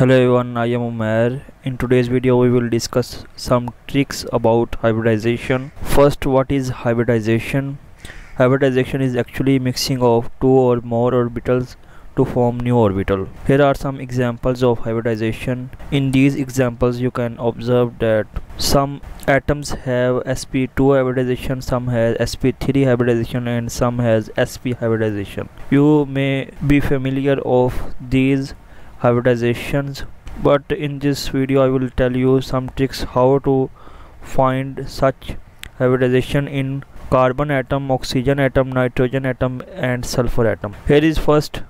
Hello everyone, I am Umair. In today's video we will discuss some tricks about hybridization. First, what is hybridization? Hybridization is actually mixing of two or more orbitals to form new orbital. Here are some examples of hybridization. In these examples you can observe that some atoms have sp2 hybridization, some has sp3 hybridization, and some has sp hybridization. You may be familiar of these hybridizations, but in this video I will tell you some tricks how to find such hybridization in carbon atom, oxygen atom, nitrogen atom and sulfur atom. Here is first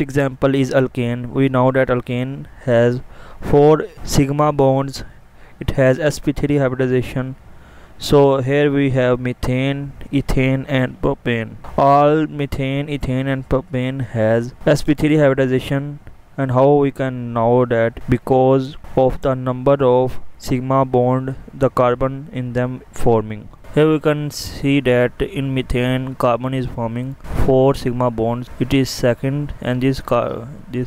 example is alkane. We know that alkane has 4 sigma bonds. It has sp3 hybridization. So here we have methane, ethane and propane. All methane, ethane and propane has sp3 hybridization, and how we can know that? Because of the number of sigma bond the carbon in them forming. Here we can see that in methane carbon is forming 4 sigma bonds. It is second, and this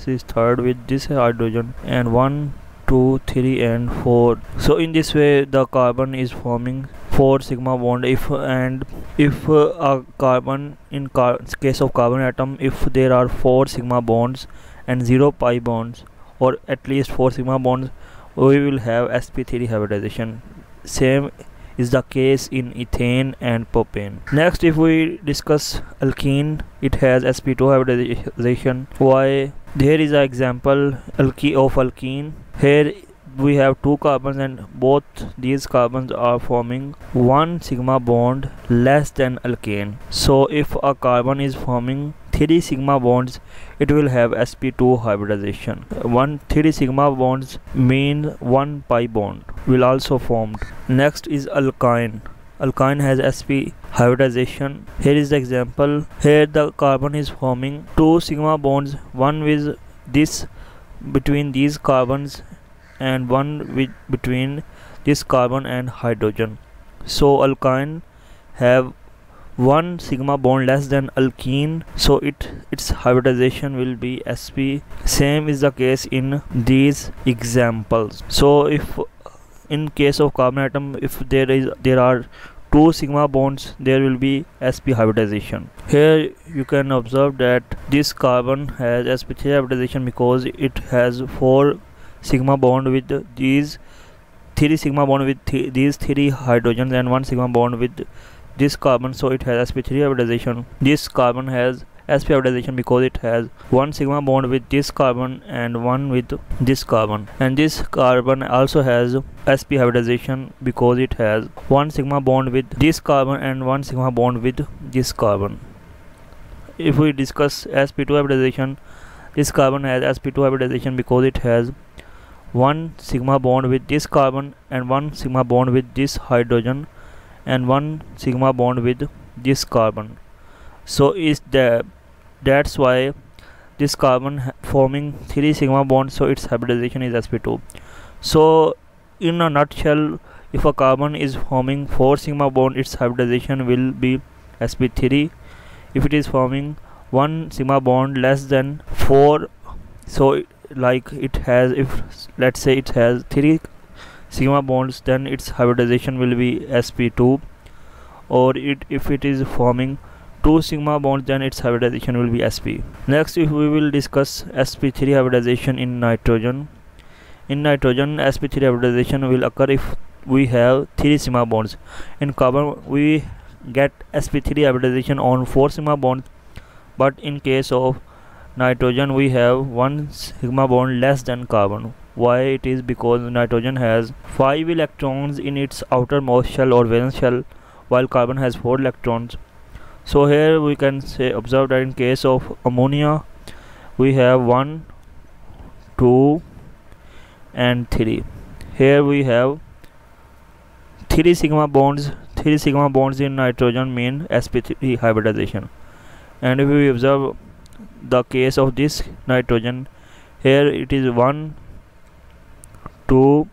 is third with this hydrogen, and 1, 2, 3 and 4. So in this way the carbon is forming 4 sigma bond. In case of carbon atom, if there are 4 sigma bonds and 0 pi bonds, or at least 4 sigma bonds, we will have sp3 hybridization. Same is the case in ethane and propane. Next, if we discuss alkene, it has sp2 hybridization. Why? There is an example of alkene. Here we have 2 carbons, and both these carbons are forming 1 sigma bond less than alkane. So if a carbon is forming 3 sigma bonds, it will have sp2 hybridization. 3 sigma bonds mean 1 pi bond will also formed. Next is alkyne. Alkyne has sp hybridization. Here is the example. Here the carbon is forming 2 sigma bonds, one with this between these carbons and one with between this carbon and hydrogen. So alkyne have 1 sigma bond less than alkene, so its hybridization will be sp. Same is the case in these examples. So if in case of carbon atom, if there are 2 sigma bonds, there will be sp hybridization. Here you can observe that this carbon has sp3 hybridization because it has 4 sigma bond with these 3 sigma bond with these 3 hydrogens and 1 sigma bond with this carbon, so it has sp3 hybridization. This carbon has sp hybridization because it has 1 sigma bond with this carbon and 1 with this carbon, and this carbon also has sp hybridization because it has 1 sigma bond with this carbon and 1 sigma bond with this carbon. If we discuss sp2 hybridization, this carbon has sp2 hybridization because it has 1 sigma bond with this carbon and 1 sigma bond with this hydrogen and 1 sigma bond with this carbon. So that's why this carbon forming 3 sigma bond, so its hybridization is sp2. So in a nutshell, if a carbon is forming 4 sigma bond, its hybridization will be sp3. If it is forming 1 sigma bond less than 4, so like it has, if let's say it has 3 sigma bonds, then its hybridization will be sp2. Or if it is forming 2 sigma bonds, then its hybridization will be sp. Next, if we will discuss sp3 hybridization in nitrogen. In nitrogen, sp3 hybridization will occur if we have 3 sigma bonds. In carbon, we get sp3 hybridization on 4 sigma bonds, but in case of nitrogen we have 1 sigma bond less than carbon. Why it is? Because nitrogen has 5 electrons in its outermost shell or valence shell, while carbon has 4 electrons. So here we can observe that in case of ammonia we have 1, 2 and 3. Here we have 3 sigma bonds. 3 sigma bonds in nitrogen mean sp3 hybridization. And if we observe the case of this nitrogen, here it is 1, 2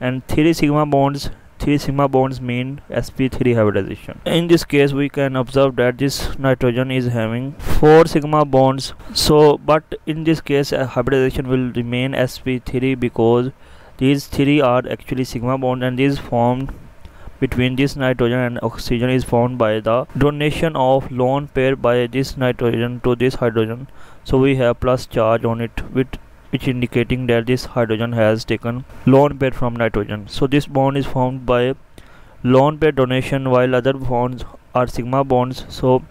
and 3 sigma bonds, 3 sigma bonds mean sp3 hybridization. In this case we can observe that this nitrogen is having 4 sigma bonds, so but in this case hybridization will remain sp3 because these 3 are actually sigma bonds, and these formed between this nitrogen and oxygen is formed by the donation of lone pair by this nitrogen to this hydrogen. So we have plus charge on it, which indicating that this hydrogen has taken lone pair from nitrogen. So this bond is formed by lone pair donation, while other bonds are sigma bonds. So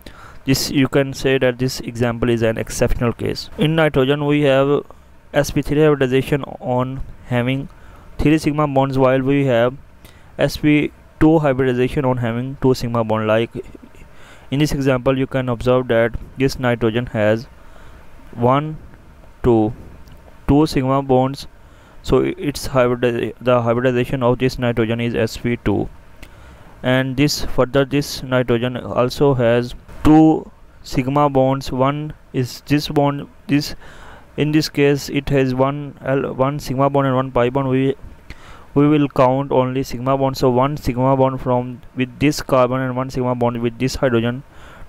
this, you can say that this example is an exceptional case. In nitrogen we have sp3 hybridization on having 3 sigma bonds, while we have sp2 hybridization on having 2 sigma bond. Like in this example you can observe that this nitrogen has 1, 2 sigma bonds, so it's the hybridization of this nitrogen is sp2, and this further this nitrogen also has 2 sigma bonds. One is this bond, this in this case it has one sigma bond and 1 pi bond. We will count only sigma bond, so 1 sigma bond from with this carbon and 1 sigma bond with this hydrogen.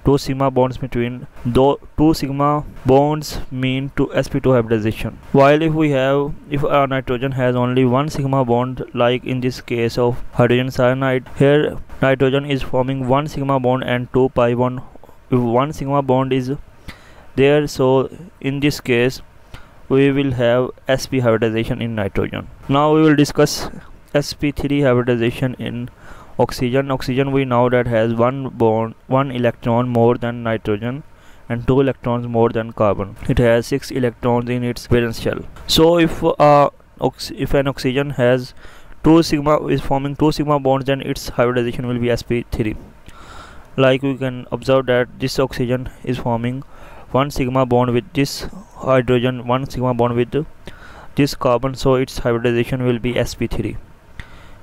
2 sigma bonds between though 2 sigma bonds mean to sp2 hybridization. While if our nitrogen has only 1 sigma bond, like in this case of hydrogen cyanide, here nitrogen is forming 1 sigma bond and 2 pi bond. If 1 sigma bond is there, so in this case we will have sp hybridization in nitrogen. Now we will discuss sp3 hybridization in oxygen. Oxygen we know that has 1 electron more than nitrogen and 2 electrons more than carbon. It has 6 electrons in its valence shell. So if an oxygen has 2 sigma is forming 2 sigma bonds, then its hybridization will be sp3. Like we can observe that this oxygen is forming 1 sigma bond with this hydrogen, 1 sigma bond with this carbon, so its hybridization will be sp3.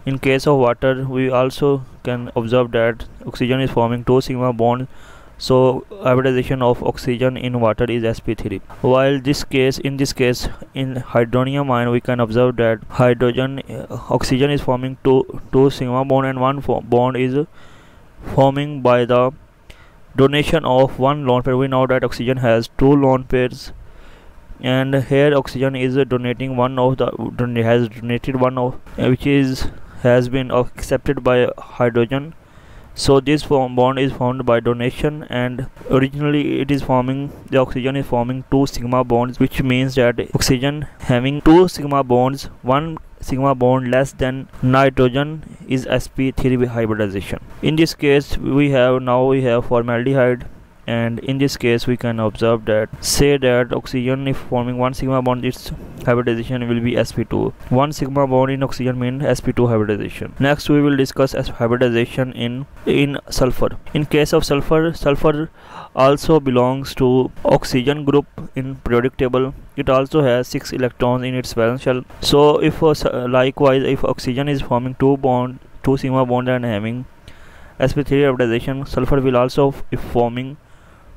In case of water we also can observe that oxygen is forming 2 sigma bond, so hybridization of oxygen in water is sp3. While in this case in hydronium ion we can observe that oxygen is forming 2 sigma bond and 1 bond is forming by the donation of 1 lone pair. We know that oxygen has 2 lone pairs, and here oxygen is donating one of the has donated one of which is has been accepted by hydrogen. So this bond is formed by donation, and originally it is forming the oxygen is forming 2 sigma bonds, which means that oxygen having 2 sigma bonds, 1 sigma bond less than nitrogen is sp3 hybridization. In this case we have formaldehyde, and in this case we can observe that oxygen if forming 1 sigma bond, its hybridization will be sp2. 1 sigma bond in oxygen means sp2 hybridization. Next we will discuss hybridization in sulfur. In case of sulfur also belongs to oxygen group in periodic table. It also has 6 electrons in its valence shell. So likewise if oxygen is forming 2 sigma bond and having sp3 hybridization, sulfur will also, if forming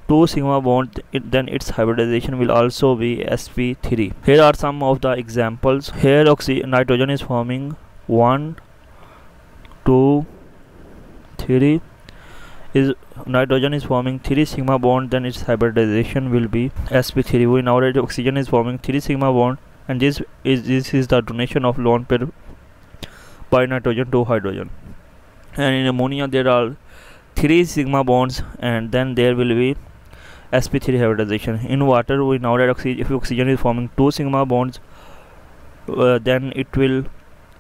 2 sigma bond, then its hybridization will also be sp3. Here are some of the examples. Here nitrogen is forming 1, 2, 3 is nitrogen is forming 3 sigma bond, then its hybridization will be sp3. We know that oxygen is forming 3 sigma bond, and this is the donation of lone pair by nitrogen to hydrogen. And in ammonia there are 3 sigma bonds, and then there will be sp3 hybridization. In water we know that if oxygen is forming 2 sigma bonds, then it will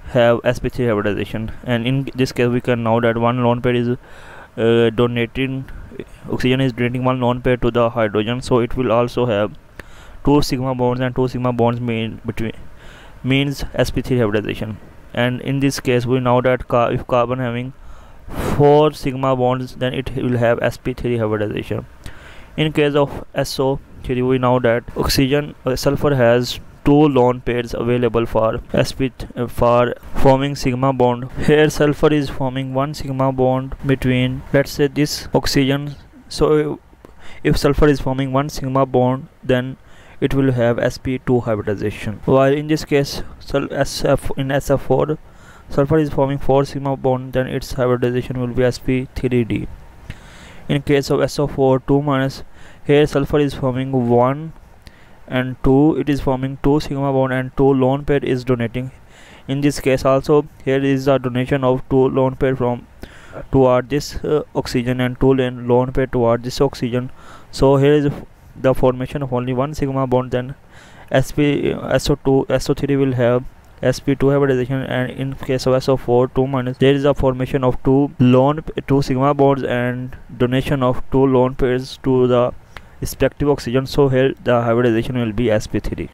have sp3 hybridization. And in this case we can know that 1 lone pair is donating 1 lone pair to the hydrogen, so it will also have 2 sigma bonds, and 2 sigma bonds means sp3 hybridization. And in this case we know that if carbon having 4 sigma bonds, then it will have sp3 hybridization. In case of SO3 we know that sulfur has 2 lone pairs available for forming sigma bond. Here sulfur is forming 1 sigma bond between, let's say, this oxygen. So if sulfur is forming 1 sigma bond, then it will have sp2 hybridization. While in this case in SF4 Sulfur is forming 4 sigma bond, then its hybridization will be sp3d. In case of SO4 2- here sulfur is forming 1 and 2, it is forming 2 sigma bond and 2 lone pair is donating. In this case also here is the donation of 2 lone pair from toward this oxygen and 2 lone pair toward this oxygen. So here is the formation of only 1 sigma bond, then SO3 will have sp2 hybridization, and in case of SO4 2- there is a formation of 2 sigma bonds and donation of 2 lone pairs to the respective oxygen. So here the hybridization will be sp3.